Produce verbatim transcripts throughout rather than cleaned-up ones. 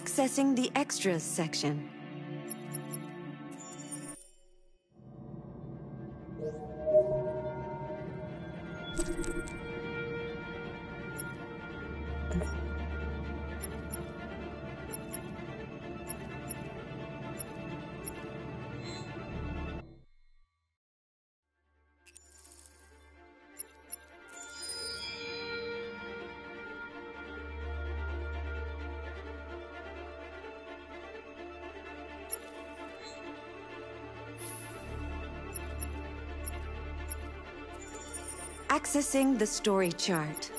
Accessing the extras section. Accessing the story chart.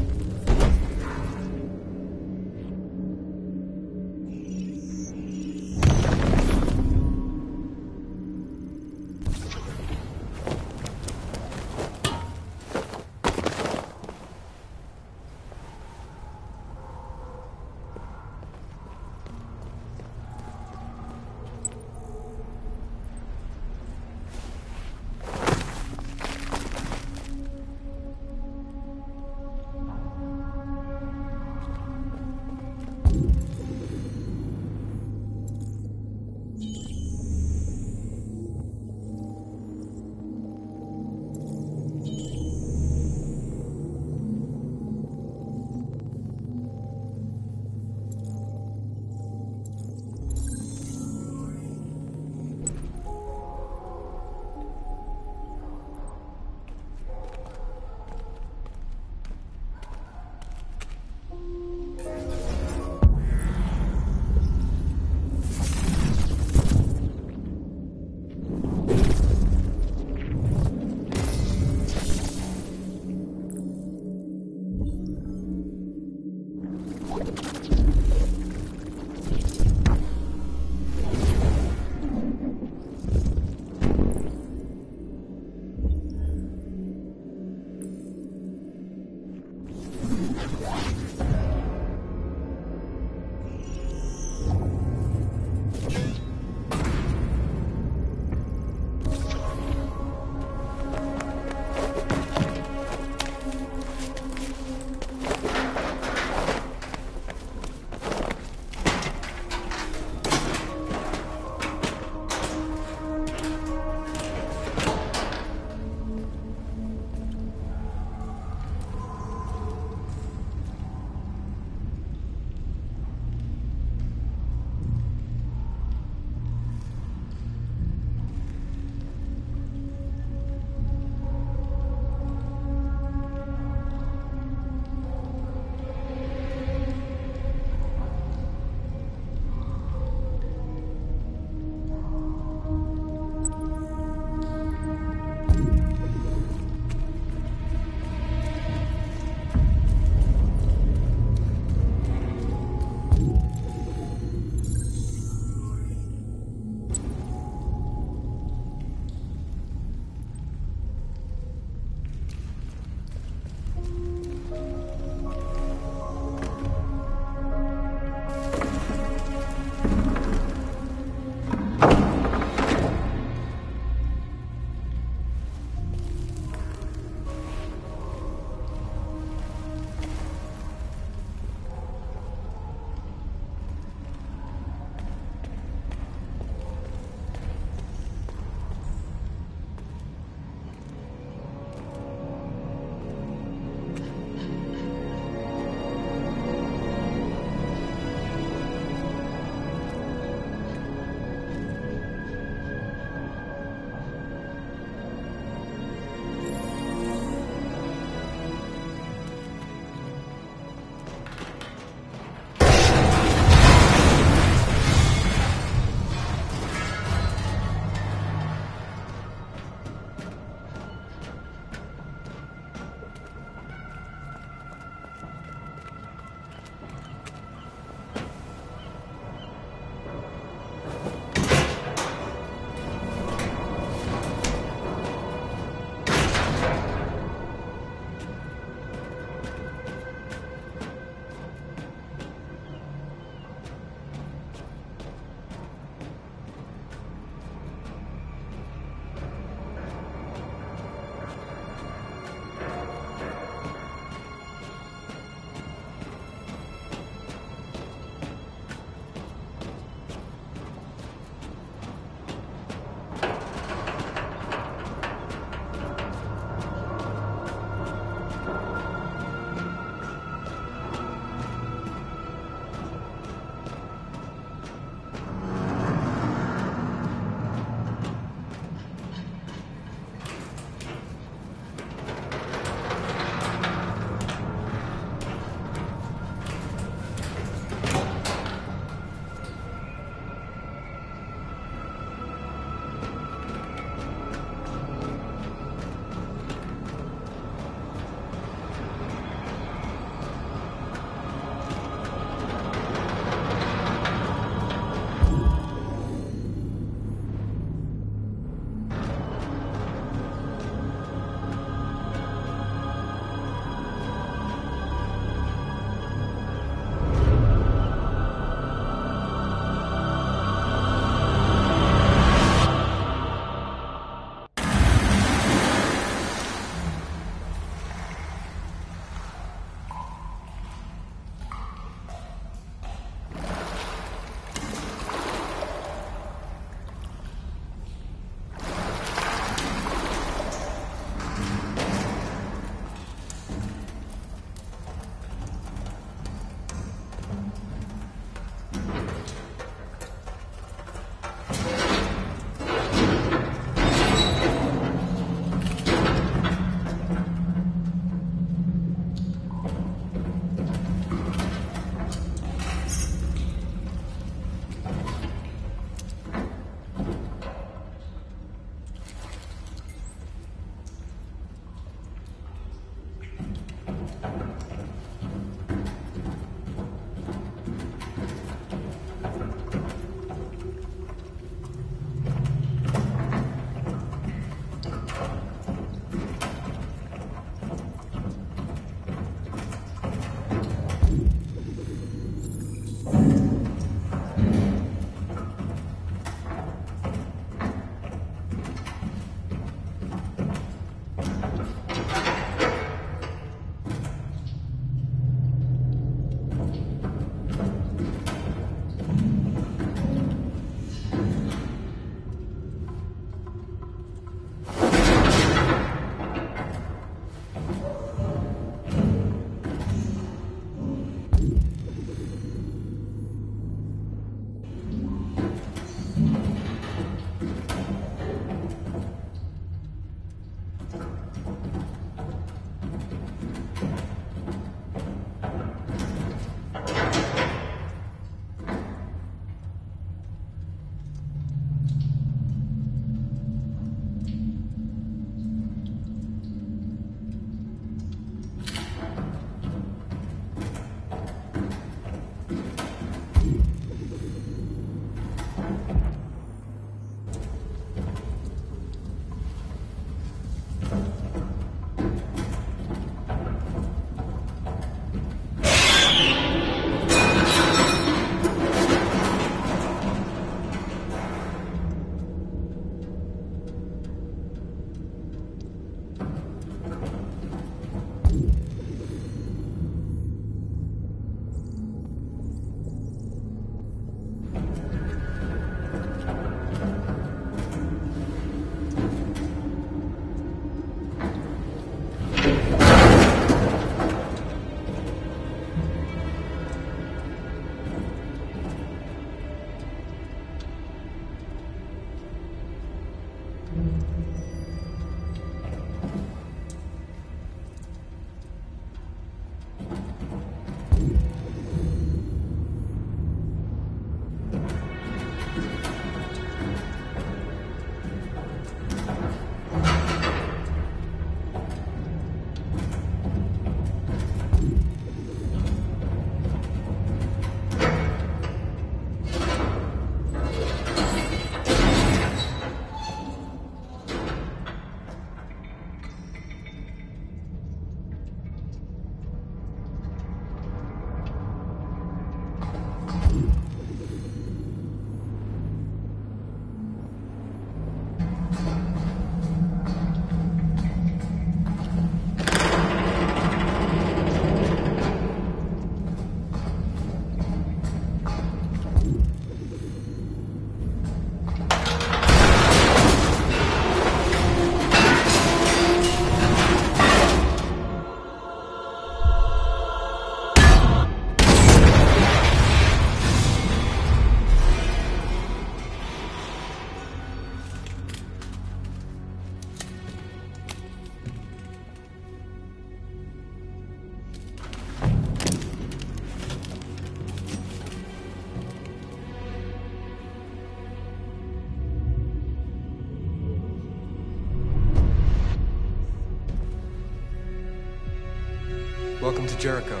Welcome to Jericho.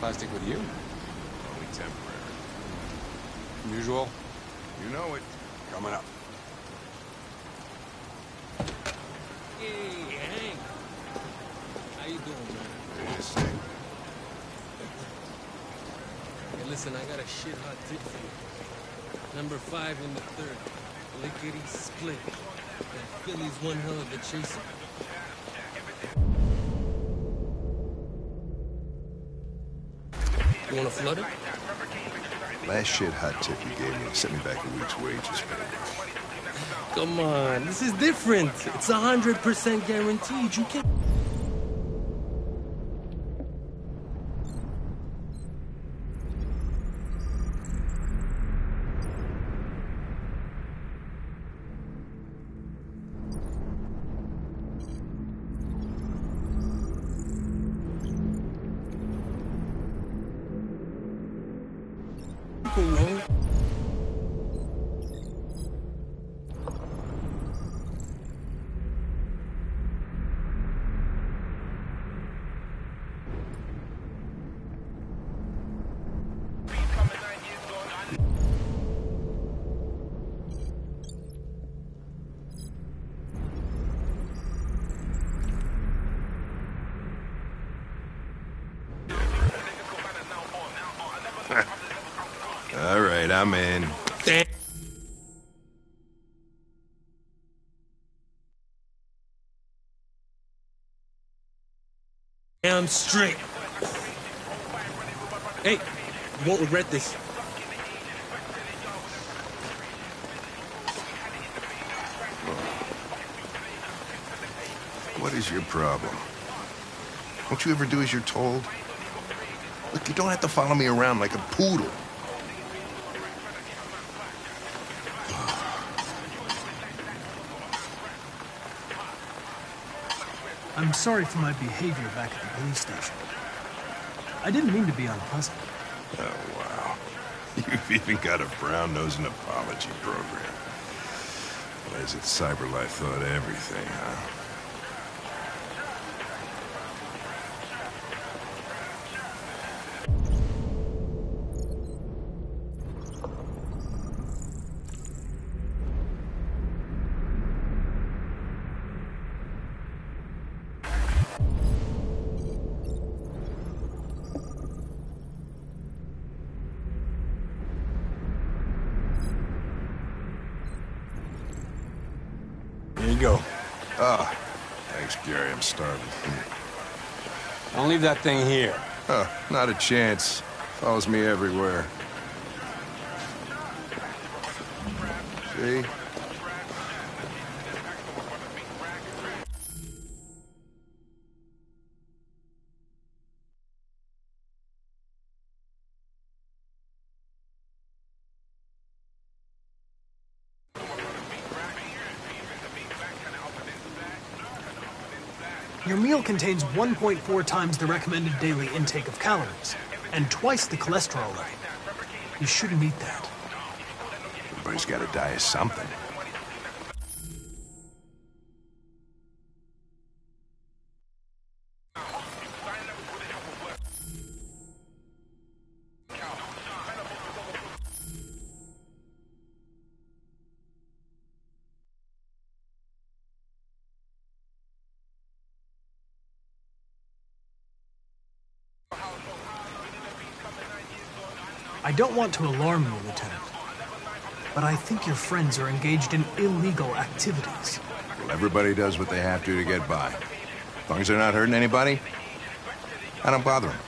Plastic with you? Only temporary. Unusual? You know it. Coming up. Hey, Hank. How you doing, man? Just sick. Hey, listen, I got a shit hot tip for you. Number five in the third. Lickety split. That Philly's one hell of a chaser. You want to flood it? Last shit hot tip you gave me sent me back a week's wages. Come on, this is different. It's one hundred percent guaranteed. You can't... All right, I'm in. Damn. Damn straight. Hey, you won't regret this. What is your problem? Don't you ever do as you're told? Look, you don't have to follow me around like a poodle. I'm sorry for my behavior back at the police station. I didn't mean to be unpleasant. Oh, wow. You've even got a brown-nosing apology program. Well, is it CyberLife thought everything, huh? Go. Ah, oh, thanks, Gary. I'm starving. Don't leave that thing here. Oh, not a chance. Follows me everywhere. See? Your meal contains one point four times the recommended daily intake of calories, and twice the cholesterol level. You shouldn't eat that. Everybody's got to die of something. I don't want to alarm you, Lieutenant, but I think your friends are engaged in illegal activities. Well, everybody does what they have to to get by. As long as they're not hurting anybody, I don't bother him.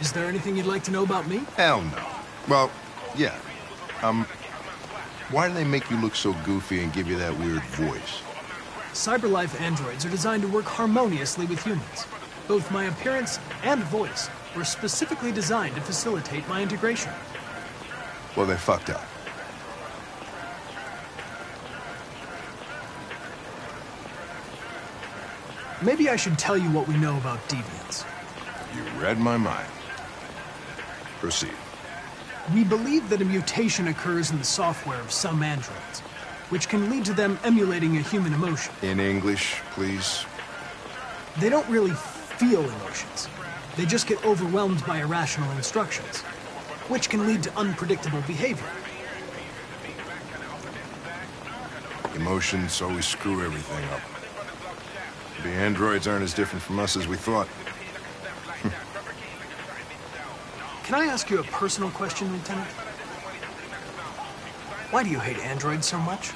Is there anything you'd like to know about me? Hell no. Well, yeah. Um, why do they make you look so goofy and give you that weird voice? CyberLife androids are designed to work harmoniously with humans. Both my appearance and voice were specifically designed to facilitate my integration. Well, they fucked up. Maybe I should tell you what we know about deviants. You read my mind. Proceed. We believe that a mutation occurs in the software of some androids, which can lead to them emulating a human emotion. In English, please. They don't really feel emotions. They just get overwhelmed by irrational instructions, which can lead to unpredictable behavior. Emotions always screw everything up. The androids aren't as different from us as we thought. Can I ask you a personal question, Lieutenant? Why do you hate androids so much?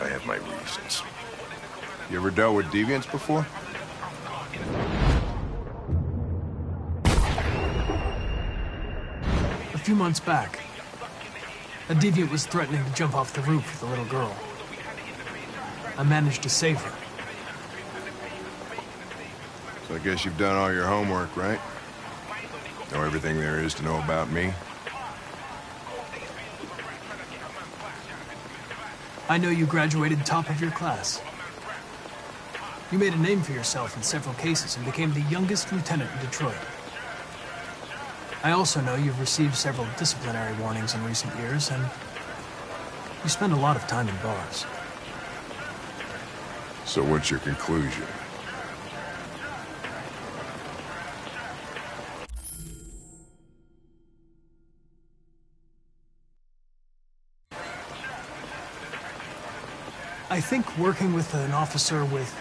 I have my reasons. You ever dealt with deviants before? A few months back, a deviant was threatening to jump off the roof with a little girl. I managed to save her. I guess you've done all your homework, right? Know everything there is to know about me? I know you graduated top of your class. You made a name for yourself in several cases and became the youngest lieutenant in Detroit. I also know you've received several disciplinary warnings in recent years, and you spend a lot of time in bars. So what's your conclusion? I think working with an officer with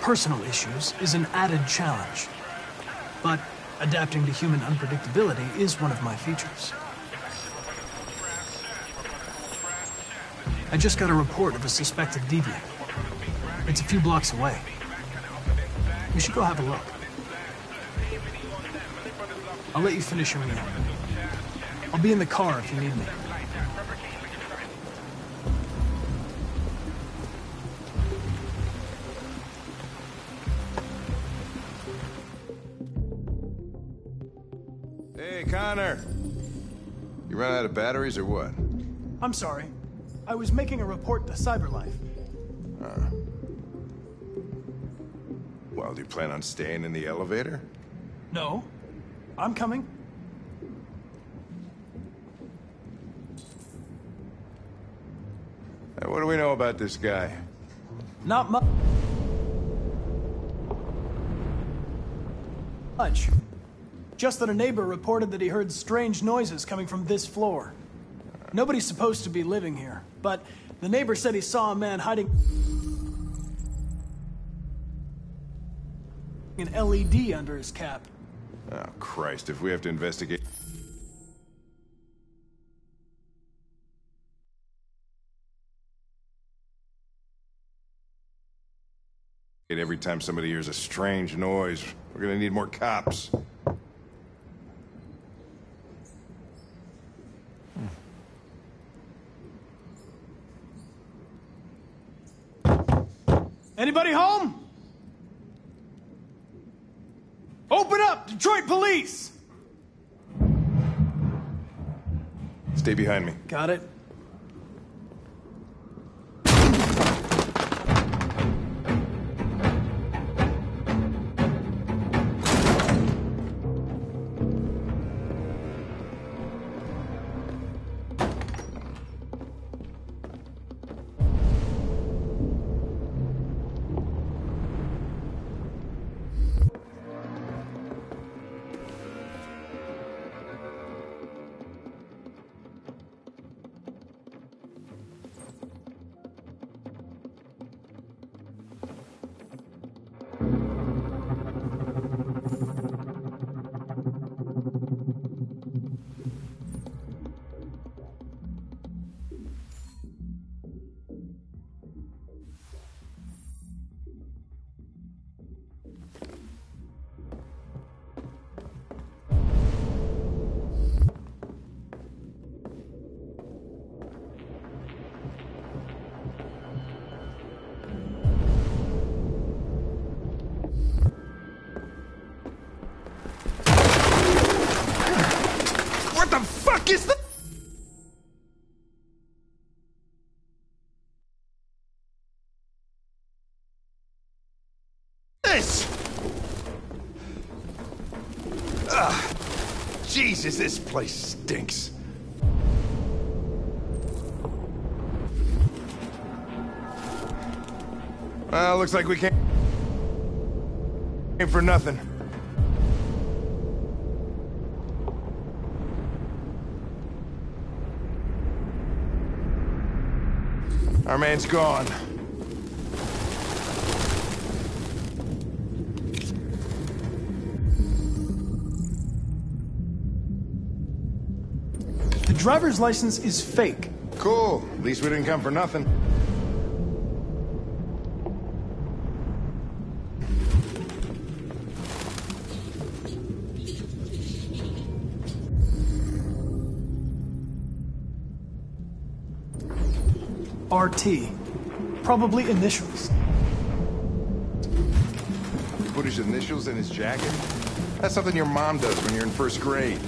personal issues is an added challenge, but adapting to human unpredictability is one of my features. I just got a report of a suspected deviant. It's a few blocks away. We should go have a look. I'll let you finish your meal. I'll be in the car if you need me. Connor! You run out of batteries or what? I'm sorry. I was making a report to CyberLife. Uh. Well, do you plan on staying in the elevator? No. I'm coming. Now, what do we know about this guy? Not mu- much. Just that a neighbor reported that he heard strange noises coming from this floor. Nobody's supposed to be living here, but the neighbor said he saw a man hiding an L E D under his cap. Oh, Christ, if we have to investigate... Every time somebody hears a strange noise, we're gonna need more cops. Anybody home? Open up, Detroit Police! Stay behind me. Got it. fuck is that? This! Ugh. Jesus, this place stinks. Well, looks like we came for nothing. Our man's gone. The driver's license is fake. Cool. At least we didn't come for nothing. R T. Probably initials. He put his initials in his jacket? That's something your mom does when you're in first grade.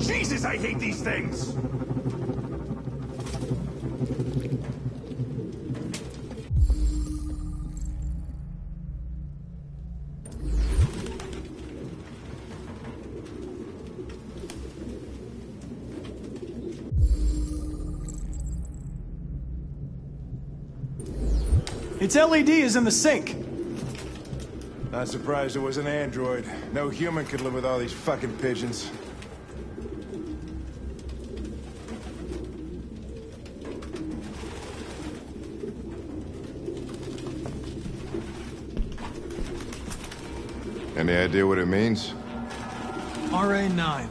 Jesus, I hate these things! Its L E D is in the sink! Not surprised it was an android. No human could live with all these fucking pigeons. Any idea what it means? R A nine.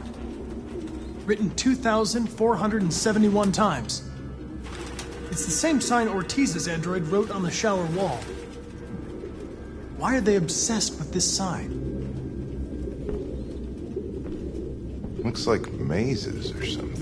Written two thousand four hundred seventy-one times. It's the same sign Ortiz's android wrote on the shower wall. Why are they obsessed with this sign? Looks like mazes or something.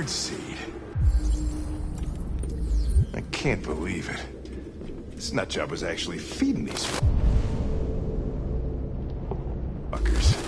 Bird seed. I can't believe it. This nutjob was actually feeding these fuckers.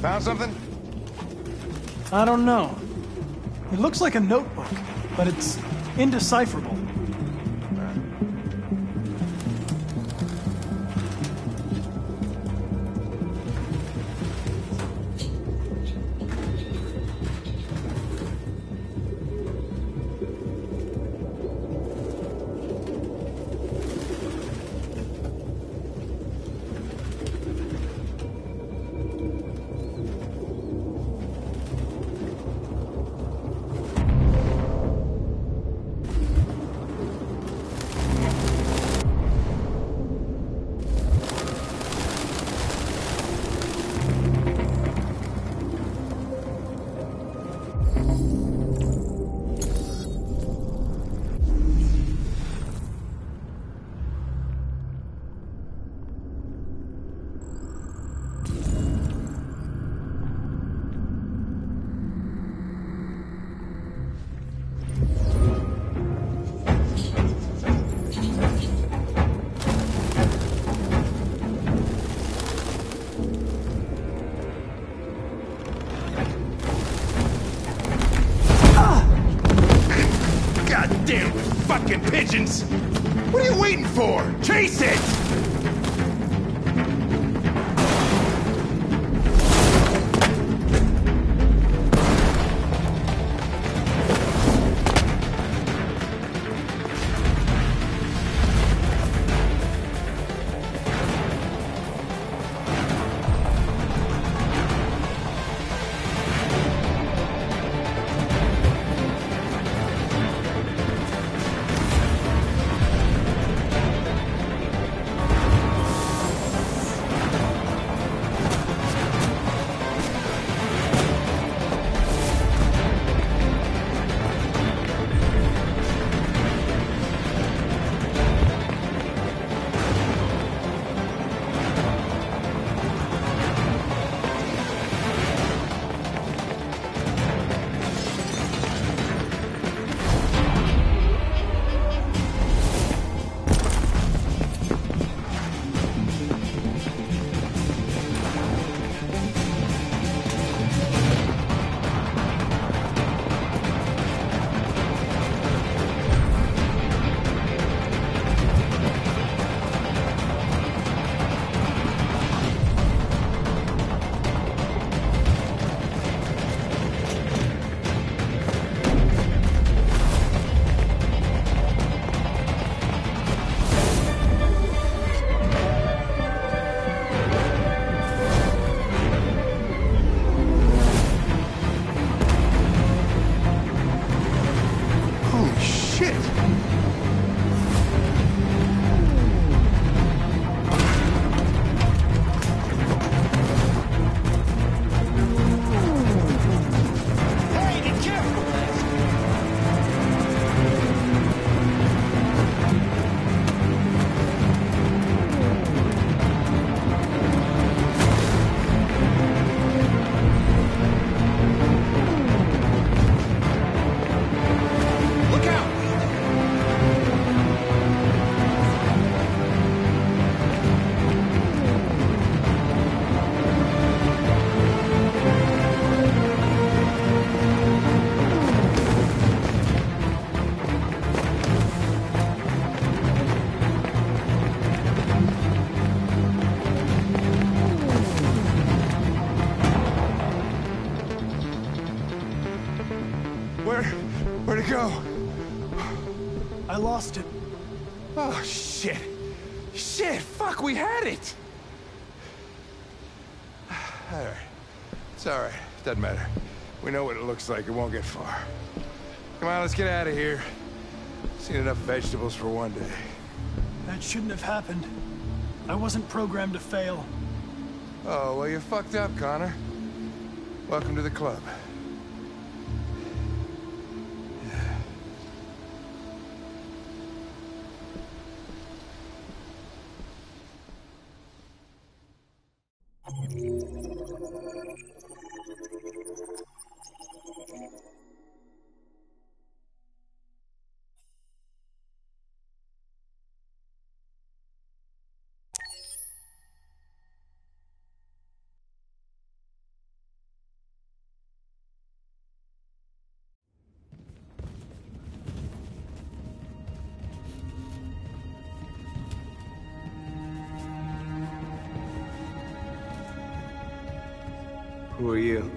Found something? I don't know. It looks like a notebook, but it's indecipherable. Uh. Pigeons! What are you waiting for? Chase it! lost him. Oh, shit. Shit, fuck, we had it! All right. It's all right. Doesn't matter. We know what it looks like. It won't get far. Come on, let's get out of here. Seen enough vegetables for one day. That shouldn't have happened. I wasn't programmed to fail. Oh, well, you fucked up, Connor. Welcome to the club. Who are you?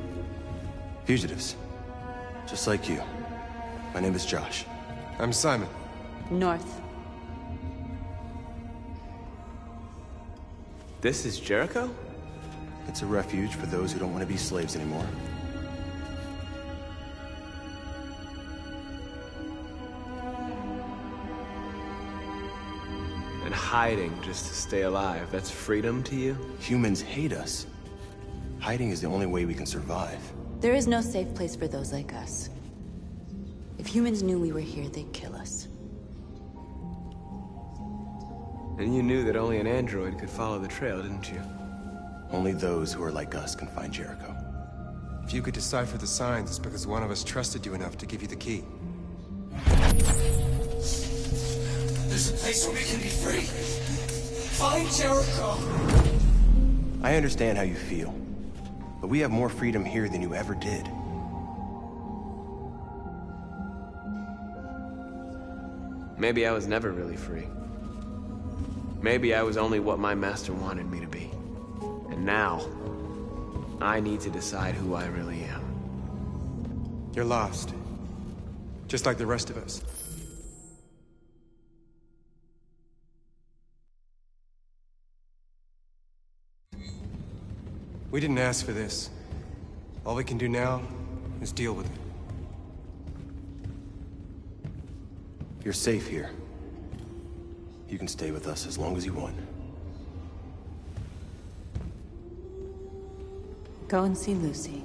Fugitives. Just like you. My name is Josh. I'm Simon. North. This is Jericho? It's a refuge for those who don't want to be slaves anymore. And hiding just to stay alive, that's freedom to you? Humans hate us. Hiding is the only way we can survive. There is no safe place for those like us. If humans knew we were here, they'd kill us. And you knew that only an android could follow the trail, didn't you? Only those who are like us can find Jericho. If you could decipher the signs, it's because one of us trusted you enough to give you the key. There's a place where we can be free. Find Jericho! I understand how you feel. But we have more freedom here than you ever did. Maybe I was never really free. Maybe I was only what my master wanted me to be. And now, I need to decide who I really am. You're lost. Just like the rest of us. We didn't ask for this. All we can do now is deal with it. You're safe here. You can stay with us as long as you want. Go and see Lucy.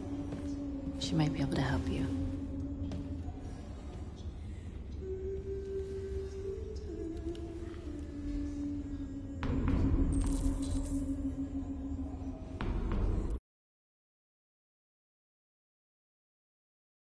She might be able to help you.